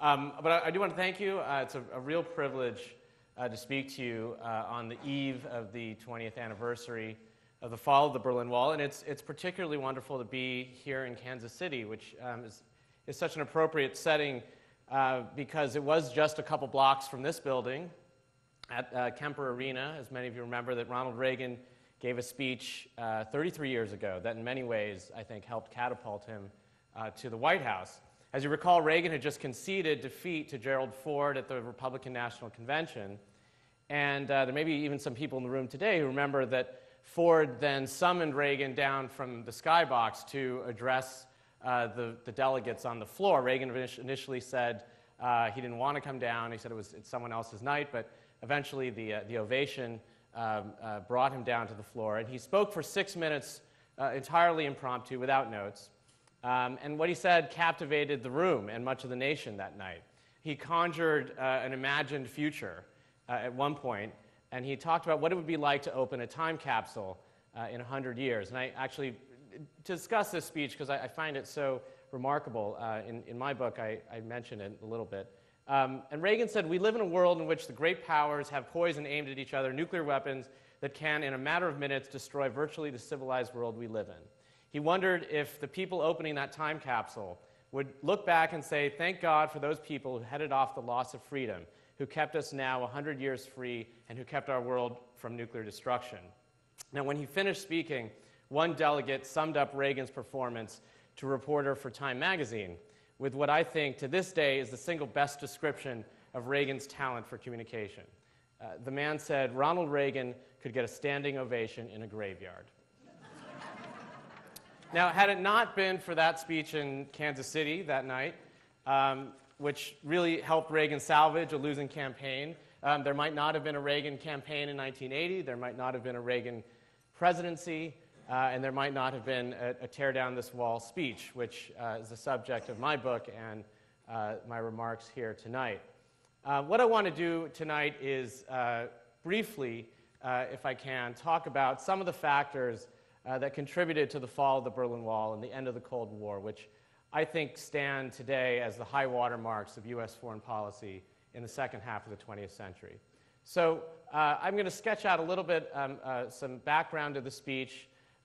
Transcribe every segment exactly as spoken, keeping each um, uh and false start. Um, but I, I do want to thank you. Uh, it's a, a real privilege uh, to speak to you uh, on the eve of the twentieth anniversary of the fall of the Berlin Wall. And it's, it's particularly wonderful to be here in Kansas City, which um, is, is such an appropriate setting uh, because it was just a couple blocks from this building at uh, Kemper Arena, as many of you remember, that Ronald Reagan gave a speech uh, thirty-three years ago that in many ways, I think, helped catapult him uh, to the White House. As you recall, Reagan had just conceded defeat to Gerald Ford at the Republican National Convention. And uh, there may be even some people in the room today who remember that Ford then summoned Reagan down from the skybox to address uh, the, the delegates on the floor. Reagan initially said uh, he didn't want to come down. He said it was it's someone else's night. But eventually, the, uh, the ovation um, uh, brought him down to the floor. And he spoke for six minutes uh, entirely impromptu, without notes. Um, and what he said captivated the room and much of the nation that night. He conjured uh, an imagined future uh, at one point, and he talked about what it would be like to open a time capsule uh, in one hundred years. And I actually to discuss this speech, because I, I find it so remarkable. Uh, in, in my book, I, I mention it a little bit. Um, and Reagan said, "We live in a world in which the great powers have poison aimed at each other, nuclear weapons that can, in a matter of minutes, destroy virtually the civilized world we live in." He wondered if the people opening that time capsule would look back and say, "Thank God for those people who headed off the loss of freedom, who kept us now one hundred years free, and who kept our world from nuclear destruction." Now, when he finished speaking, one delegate summed up Reagan's performance to a reporter for Time Magazine with what I think, to this day, is the single best description of Reagan's talent for communication. Uh, the man said, "Ronald Reagan could get a standing ovation in a graveyard." Now, had it not been for that speech in Kansas City that night, um, which really helped Reagan salvage a losing campaign, um, there might not have been a Reagan campaign in nineteen eighty, there might not have been a Reagan presidency, uh, and there might not have been a, a Tear Down This Wall speech, which uh, is the subject of my book and uh, my remarks here tonight. Uh, what I want to do tonight is uh, briefly, uh, if I can, talk about some of the factors Uh, that contributed to the fall of the Berlin Wall and the end of the Cold War, which I think stand today as the high water marks of U S foreign policy in the second half of the twentieth century. So uh, I'm going to sketch out a little bit um, uh, some background to the speech,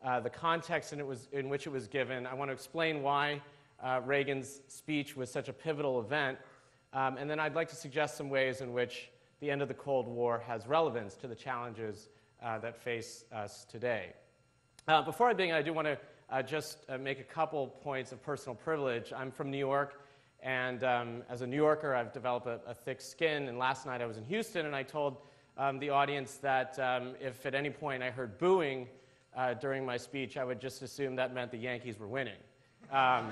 uh, the context in, it was, in which it was given. I want to explain why uh, Reagan's speech was such a pivotal event, um, and then I'd like to suggest some ways in which the end of the Cold War has relevance to the challenges uh, that face us today. Uh, before I begin, I do want to uh, just uh, make a couple points of personal privilege. I'm from New York, and um, as a New Yorker, I've developed a, a thick skin. And last night I was in Houston, and I told um, the audience that um, if at any point I heard booing uh, during my speech, I would just assume that meant the Yankees were winning. Um,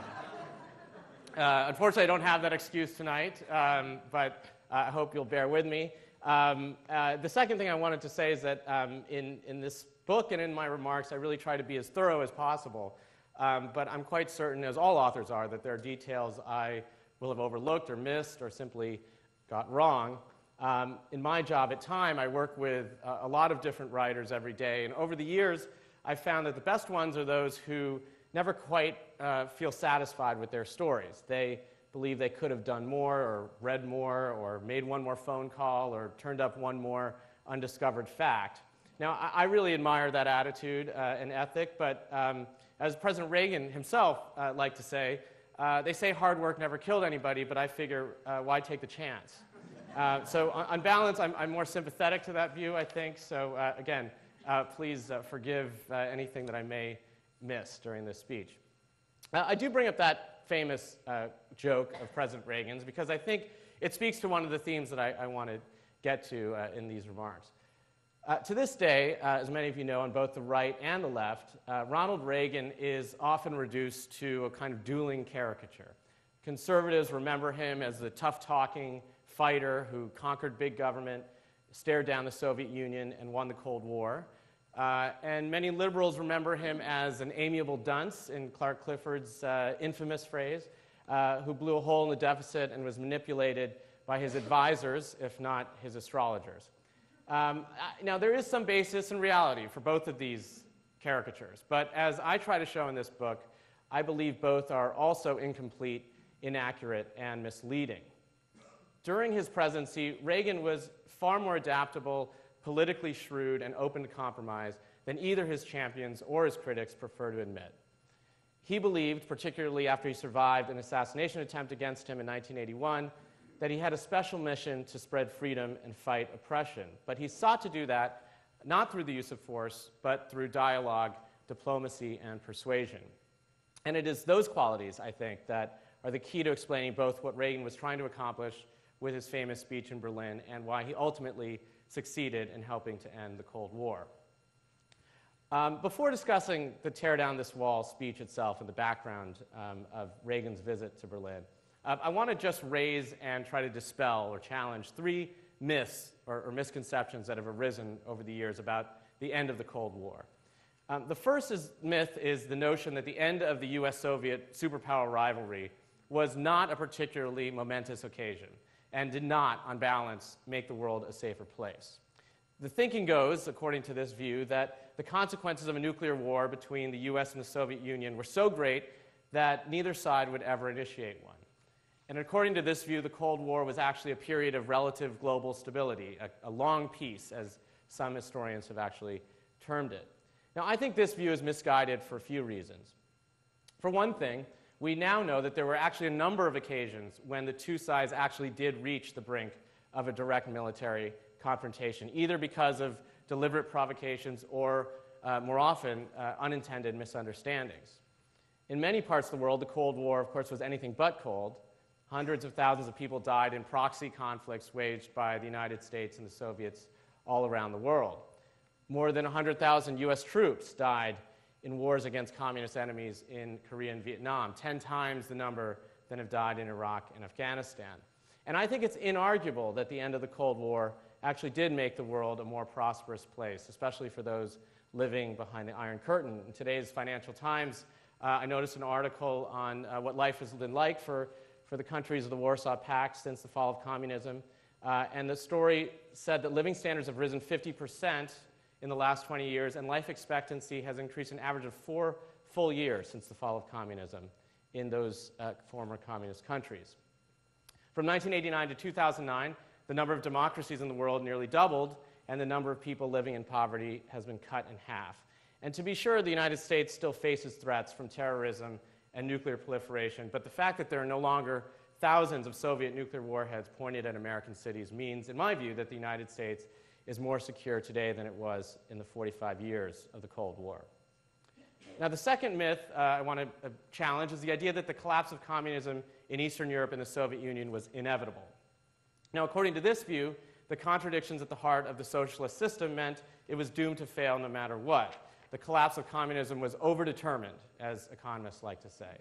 uh, unfortunately, I don't have that excuse tonight, um, but uh, I hope you'll bear with me. Um, uh, the second thing I wanted to say is that um, in, in this book and in my remarks, I really try to be as thorough as possible, um, but I'm quite certain, as all authors are, that there are details I will have overlooked or missed or simply got wrong. Um, in my job at Time, I work with uh, a lot of different writers every day, and over the years, I've found that the best ones are those who never quite uh, feel satisfied with their stories. They believe they could have done more or read more or made one more phone call or turned up one more undiscovered fact. Now, I really admire that attitude uh, and ethic, but um, as President Reagan himself uh, liked to say, uh, they say hard work never killed anybody, but I figure, uh, why take the chance? Uh, so on, on balance, I'm, I'm more sympathetic to that view, I think. So uh, again, uh, please uh, forgive uh, anything that I may miss during this speech. Uh, I do bring up that famous uh, joke of President Reagan's because I think it speaks to one of the themes that I, I want to get to uh, in these remarks. Uh, to this day, uh, as many of you know, on both the right and the left, uh, Ronald Reagan is often reduced to a kind of dueling caricature. Conservatives remember him as the tough-talking fighter who conquered big government, stared down the Soviet Union, and won the Cold War. Uh, and many liberals remember him as an amiable dunce, in Clark Clifford's uh, infamous phrase, uh, who blew a hole in the deficit and was manipulated by his advisors, if not his astrologers. Um, now, there is some basis in reality for both of these caricatures, but as I try to show in this book, I believe both are also incomplete, inaccurate, and misleading. During his presidency, Reagan was far more adaptable, politically shrewd, and open to compromise than either his champions or his critics prefer to admit. He believed, particularly after he survived an assassination attempt against him in nineteen eighty-one, that he had a special mission to spread freedom and fight oppression. But he sought to do that not through the use of force, but through dialogue, diplomacy, and persuasion. And it is those qualities, I think, that are the key to explaining both what Reagan was trying to accomplish with his famous speech in Berlin and why he ultimately succeeded in helping to end the Cold War. Um, before discussing the Tear Down This Wall speech itself and the background um, of Reagan's visit to Berlin, uh, I want to just raise and try to dispel or challenge three myths or, or misconceptions that have arisen over the years about the end of the Cold War. Um, the first is, myth is the notion that the end of the U S Soviet superpower rivalry was not a particularly momentous occasion and did not, on balance, make the world a safer place. The thinking goes, according to this view, that the consequences of a nuclear war between the U S and the Soviet Union were so great that neither side would ever initiate one. And according to this view, the Cold War was actually a period of relative global stability, a, a long peace, as some historians have actually termed it. Now, I think this view is misguided for a few reasons. For one thing, we now know that there were actually a number of occasions when the two sides actually did reach the brink of a direct military confrontation, either because of deliberate provocations or, uh, more often, uh, unintended misunderstandings. In many parts of the world, the Cold War, of course, was anything but cold. Hundreds of thousands of people died in proxy conflicts waged by the United States and the Soviets all around the world. More than one hundred thousand U S troops died in wars against communist enemies in Korea and Vietnam, ten times the number than have died in Iraq and Afghanistan. And I think it's inarguable that the end of the Cold War actually did make the world a more prosperous place, especially for those living behind the Iron Curtain. In today's Financial Times, uh, I noticed an article on uh, what life has been like for, for the countries of the Warsaw Pact since the fall of communism. Uh, and the story said that living standards have risen fifty percent in the last twenty years, and life expectancy has increased an average of four full years since the fall of communism in those uh, former communist countries. From nineteen eighty-nine to two thousand nine, the number of democracies in the world nearly doubled, and the number of people living in poverty has been cut in half. And to be sure, the United States still faces threats from terrorism and nuclear proliferation, but the fact that there are no longer thousands of Soviet nuclear warheads pointed at American cities means, in my view, that the United States is more secure today than it was in the forty-five years of the Cold War. Now, the second myth uh, I want to uh, challenge is the idea that the collapse of communism in Eastern Europe and the Soviet Union was inevitable. Now, according to this view, the contradictions at the heart of the socialist system meant it was doomed to fail no matter what. The collapse of communism was overdetermined, as economists like to say.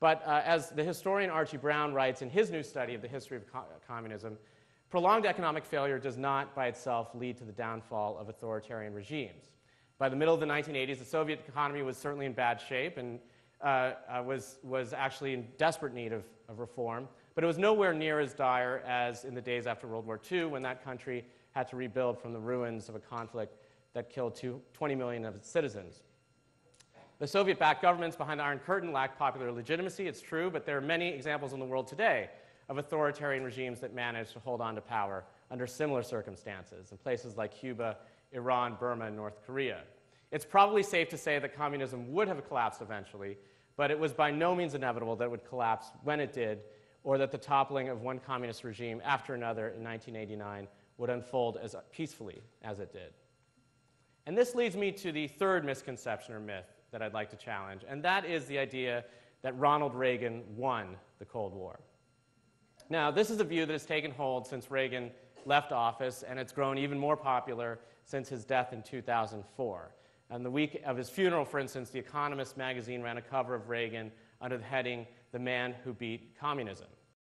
But uh, as the historian Archie Brown writes in his new study of the history of co communism, prolonged economic failure does not by itself lead to the downfall of authoritarian regimes. By the middle of the nineteen eighties, the Soviet economy was certainly in bad shape and uh, uh, was, was actually in desperate need of, of reform. But it was nowhere near as dire as in the days after World War Two, when that country had to rebuild from the ruins of a conflict that killed twenty million of its citizens. The Soviet-backed governments behind the Iron Curtain lacked popular legitimacy, it's true, but there are many examples in the world today of authoritarian regimes that managed to hold on to power under similar circumstances in places like Cuba, Iran, Burma, and North Korea. It's probably safe to say that communism would have collapsed eventually, but it was by no means inevitable that it would collapse when it did, or that the toppling of one communist regime after another in nineteen eighty-nine would unfold as peacefully as it did. And this leads me to the third misconception or myth that I'd like to challenge, and that is the idea that Ronald Reagan won the Cold War. Now, this is a view that has taken hold since Reagan left office, and it's grown even more popular since his death in two thousand four. On the week of his funeral, for instance, The Economist magazine ran a cover of Reagan under the heading, "The Man Who Beat Communism."